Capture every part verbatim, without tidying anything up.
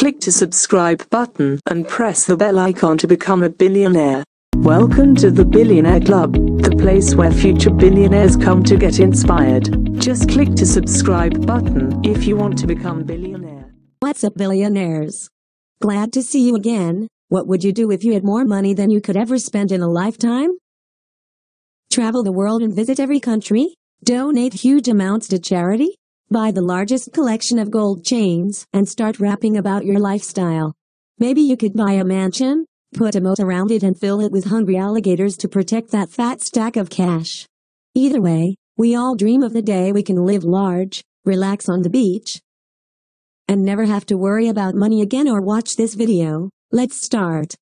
Click the subscribe button and press the bell icon to become a billionaire. Welcome to the Billionaire Club, the place where future billionaires come to get inspired. Just click the subscribe button if you want to become billionaire. What's up, billionaires? Glad to see you again. What would you do if you had more money than you could ever spend in a lifetime? Travel the world and visit every country? Donate huge amounts to charity? Buy the largest collection of gold chains and start rapping about your lifestyle. Maybe you could buy a mansion, put a moat around it and fill it with hungry alligators to protect that fat stack of cash. Either way, we all dream of the day we can live large, relax on the beach, and never have to worry about money again or watch this video. Let's start.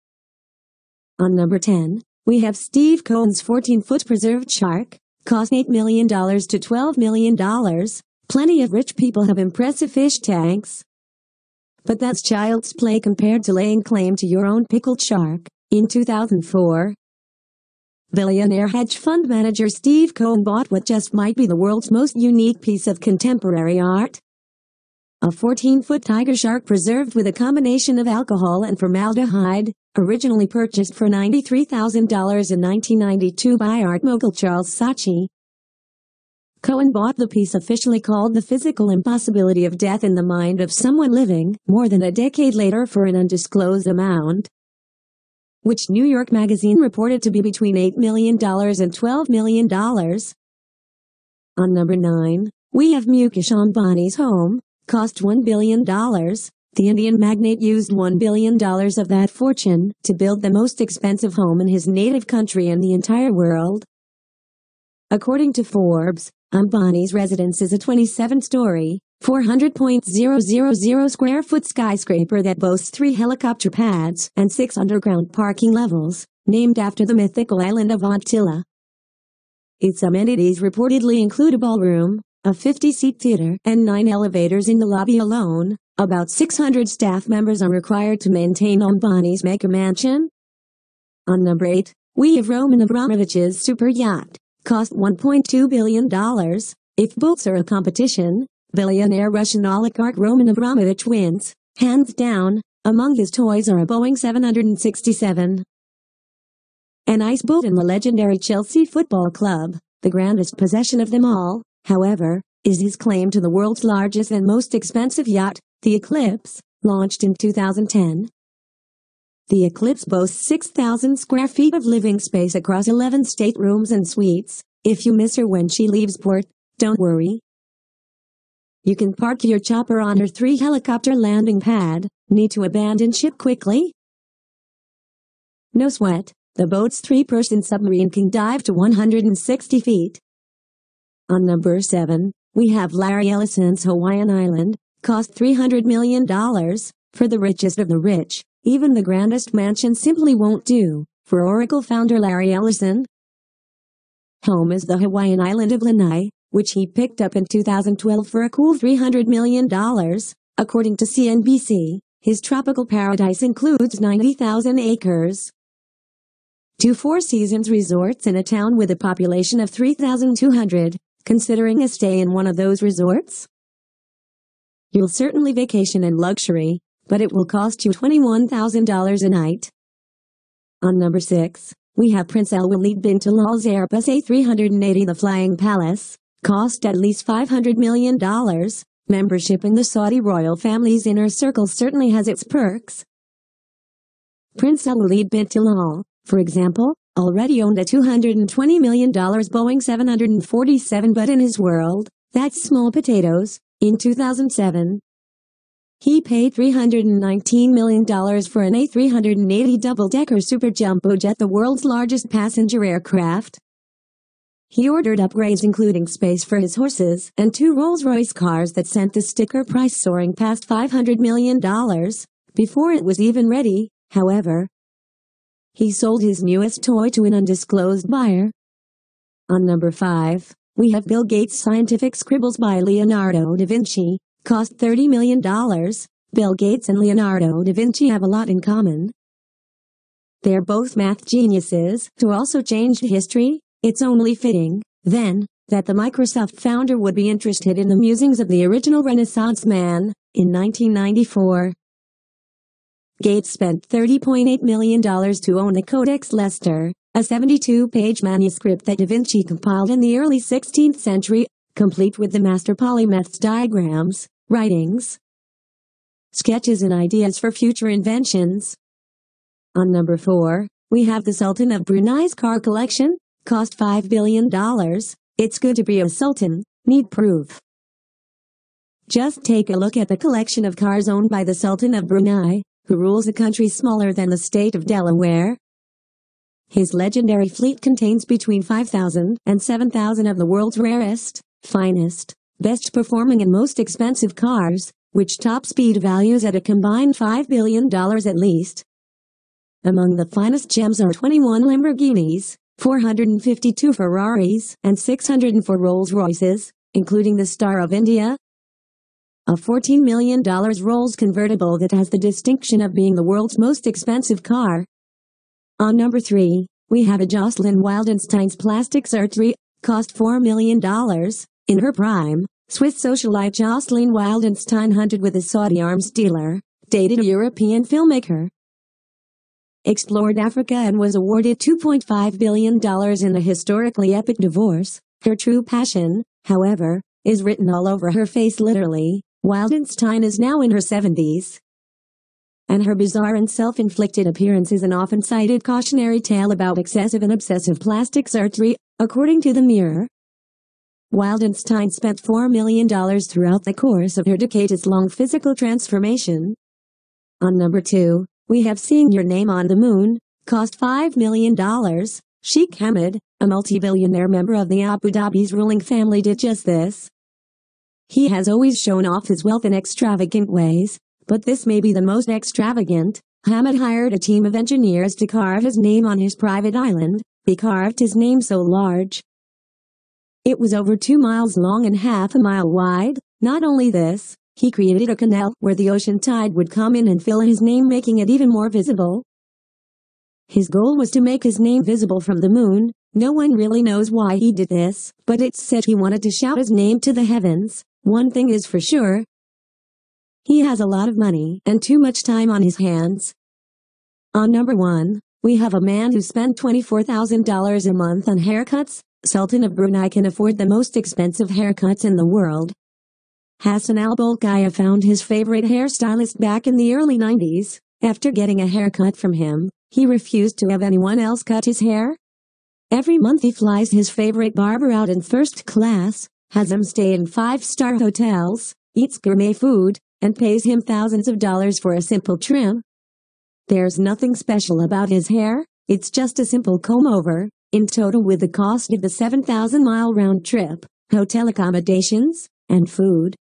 On number ten, we have Steve Cohen's fourteen foot preserved shark, cost eight million dollars to twelve million dollars. Plenty of rich people have impressive fish tanks, but that's child's play compared to laying claim to your own pickled shark. In two thousand four, billionaire hedge fund manager Steve Cohen bought what just might be the world's most unique piece of contemporary art. A fourteen foot tiger shark preserved with a combination of alcohol and formaldehyde, originally purchased for ninety-three thousand dollars in nineteen ninety-two by art mogul Charles Saatchi. Cohen bought the piece, officially called The Physical Impossibility of Death in the Mind of Someone Living, more than a decade later for an undisclosed amount, which New York Magazine reported to be between eight million dollars and twelve million dollars. On number nine, we have Mukesh Ambani's home, cost one billion dollars. The Indian magnate used one billion dollars of that fortune to build the most expensive home in his native country and the entire world. According to Forbes, Ambani's residence is a twenty-seven story, four hundred thousand square foot skyscraper that boasts three helicopter pads and six underground parking levels, named after the mythical island of Antilla. Its amenities reportedly include a ballroom, a fifty seat theater, and nine elevators in the lobby alone. About six hundred staff members are required to maintain Ambani's mega mansion. On number eight, we have Roman Abramovich's super yacht, cost one point two billion dollars. If boats are a competition, billionaire Russian oligarch Roman Abramovich wins, hands down. Among his toys are a Boeing seven sixty-seven, an ice boat and the legendary Chelsea football club. The grandest possession of them all, however, is his claim to the world's largest and most expensive yacht, the Eclipse, launched in two thousand ten. The Eclipse boasts six thousand square feet of living space across eleven staterooms and suites. If you miss her when she leaves port, don't worry. You can park your chopper on her three helicopter landing pad. Need to abandon ship quickly? No sweat, the boat's three person submarine can dive to one hundred sixty feet. On number seven, we have Larry Ellison's Hawaiian Island, cost three hundred million dollars, for the richest of the rich. Even the grandest mansion simply won't do, for Oracle founder Larry Ellison. Home is the Hawaiian island of Lanai, which he picked up in two thousand twelve for a cool three hundred million dollars. According to C N B C, his tropical paradise includes ninety thousand acres. Two Four Seasons resorts in a town with a population of three thousand two hundred. Considering a stay in one of those resorts? You'll certainly vacation in luxury, but it will cost you twenty-one thousand dollars a night. On number six, we have Prince Alwaleed Bin Talal's Airbus A three eighty, the Flying Palace, cost at least five hundred million dollars. Membership in the Saudi royal family's inner circle certainly has its perks. Prince Alwaleed Bin Talal, for example, already owned a two hundred twenty million dollars Boeing seven forty-seven, but in his world, that's small potatoes. In two thousand seven, he paid three hundred nineteen million dollars for an A three eighty double-decker super jumbo jet, the world's largest passenger aircraft. He ordered upgrades including space for his horses and two Rolls-Royce cars that sent the sticker price soaring past five hundred million dollars, before it was even ready, however. He sold his newest toy to an undisclosed buyer. On number five, we have Bill Gates' Scientific Scribbles by Leonardo da Vinci, cost thirty million dollars. Bill Gates and Leonardo da Vinci have a lot in common. They're both math geniuses who also changed history. It's only fitting, then, that the Microsoft founder would be interested in the musings of the original Renaissance man, in nineteen ninety-four. Gates spent thirty point eight million dollars to own the Codex Leicester, a seventy-two page manuscript that da Vinci compiled in the early sixteenth century, complete with the master polymath's diagrams, writings, sketches and ideas for future inventions. On number four, we have the Sultan of Brunei's car collection, cost five billion dollars, it's good to be a sultan, need proof. Just take a look at the collection of cars owned by the Sultan of Brunei, who rules a country smaller than the state of Delaware. His legendary fleet contains between five thousand and seven thousand of the world's rarest, finest, best performing and most expensive cars, which top speed values at a combined five billion dollars at least. Among the finest gems are twenty-one Lamborghinis, four hundred fifty-two Ferraris, and six hundred four Rolls-Royces, including the Star of India, a fourteen million dollars Rolls convertible that has the distinction of being the world's most expensive car. On number three, we have a Jocelyn Wildenstein's plastic surgery, cost four million dollars, in her prime. Swiss socialite Jocelyn Wildenstein hunted with a Saudi arms dealer, dated a European filmmaker, explored Africa and was awarded two point five billion dollars in a historically epic divorce. Her true passion, however, is written all over her face literally. Wildenstein is now in her seventies, and her bizarre and self-inflicted appearance is an often-cited cautionary tale about excessive and obsessive plastic surgery, according to The Mirror. Wildenstein spent four million dollars throughout the course of her decades-long physical transformation. On number two, we have Seeing Your Name on the Moon, cost five million dollars. Sheikh Hamad, a multi-billionaire member of the Abu Dhabi's ruling family, did just this. He has always shown off his wealth in extravagant ways, but this may be the most extravagant. Hamad hired a team of engineers to carve his name on his private island. They carved his name so large it was over two miles long and half a mile wide. Not only this, he created a canal where the ocean tide would come in and fill his name, making it even more visible. His goal was to make his name visible from the moon. No one really knows why he did this, but it's said he wanted to shout his name to the heavens. One thing is for sure, he has a lot of money and too much time on his hands. On number one, we have a man who spent twenty-four thousand dollars a month on haircuts. Sultan of Brunei can afford the most expensive haircuts in the world. Hassanal Bolkiah found his favorite hairstylist back in the early nineties. After getting a haircut from him, he refused to have anyone else cut his hair. Every month he flies his favorite barber out in first class, has him stay in five-star hotels, eats gourmet food, and pays him thousands of dollars for a simple trim. There's nothing special about his hair, it's just a simple comb-over. In total, with the cost of the seven thousand mile round trip, hotel accommodations, and food.